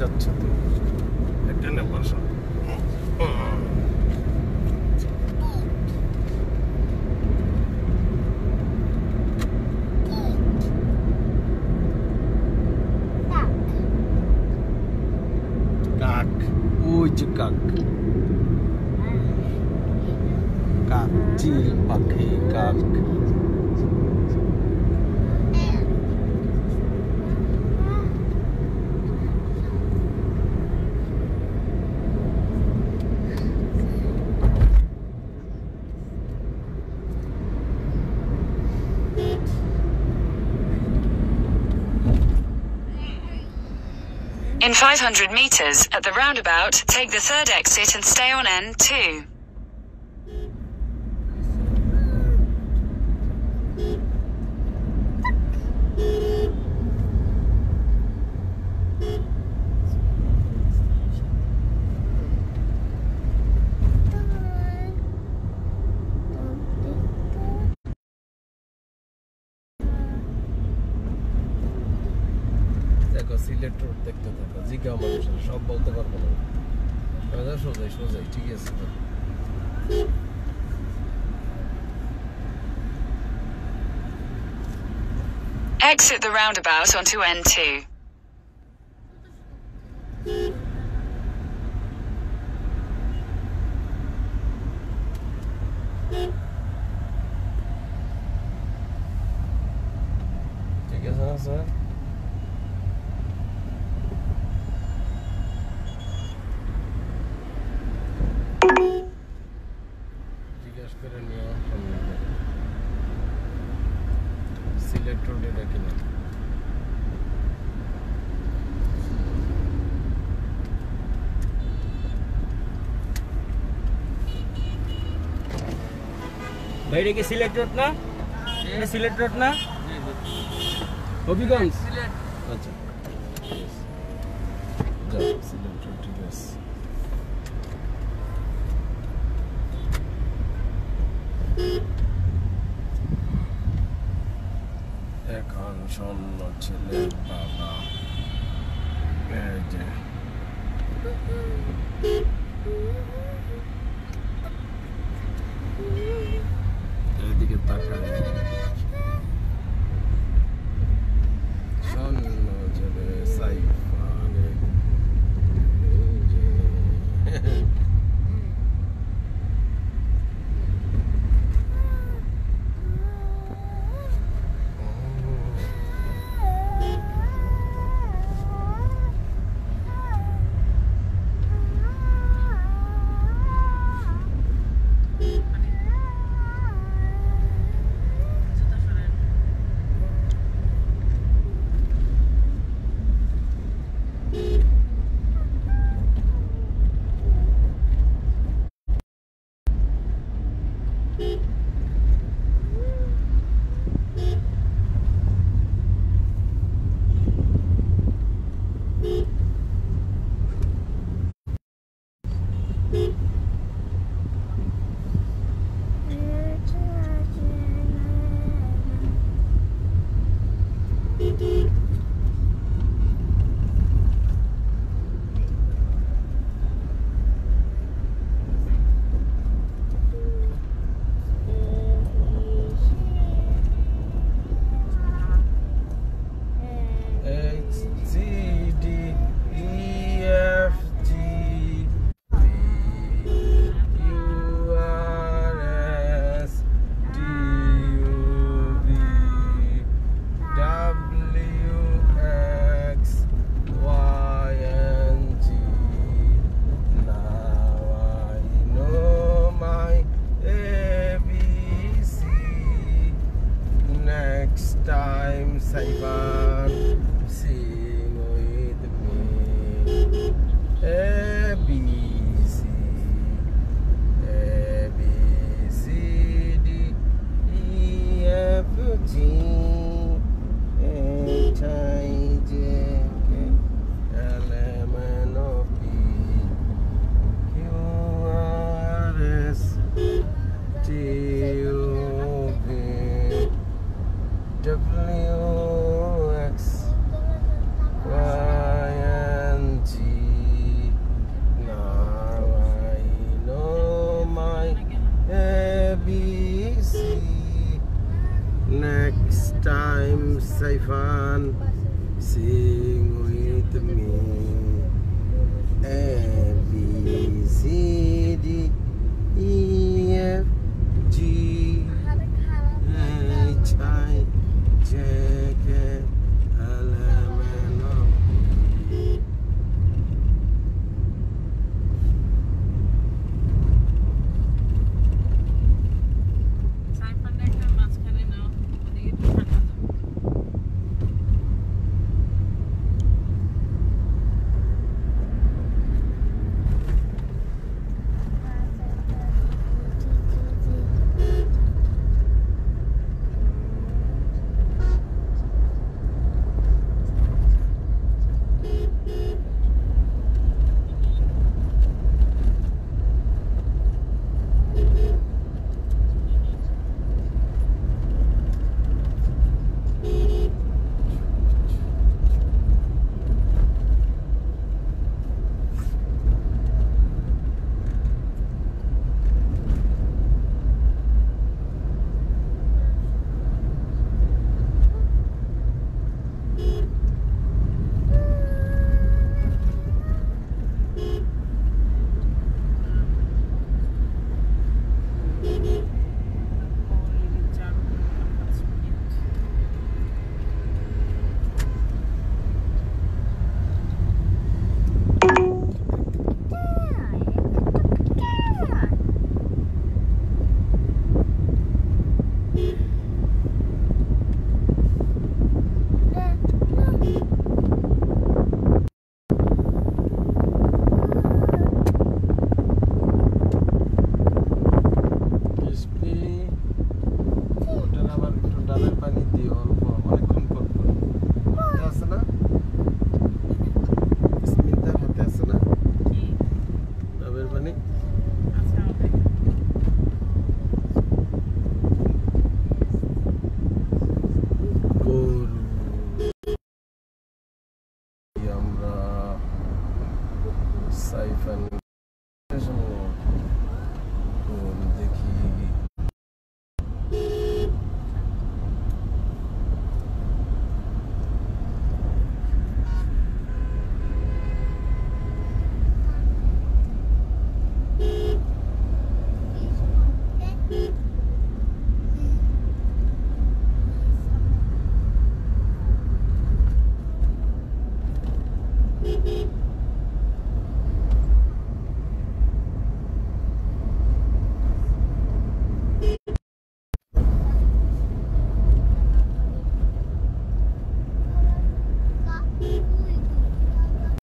যাচ্ছেতে একটা নেবসা কাক ওই যে কাক কাক চিল পাখি কাক In 500 meters, at the roundabout, take the third exit and stay on N2. Select route দেখতে থাকো জিগা মানুষ সব বলতে পারবো না দাদা সোজাই সোজাই ঠিক আছে exit the roundabout onto N2 ঠিক আছে sir Selector data killer. Baire ke selector na? Ye selector na? Hobi guns. Acha. Yes. Jab selector triggers. এখন শূন্য ছেলে বাবা এদিকে তাকান শূন্য ছেলে Saifa It's time, Saifan, sing with me. A, B, C, D, E, F, G, H, I, J.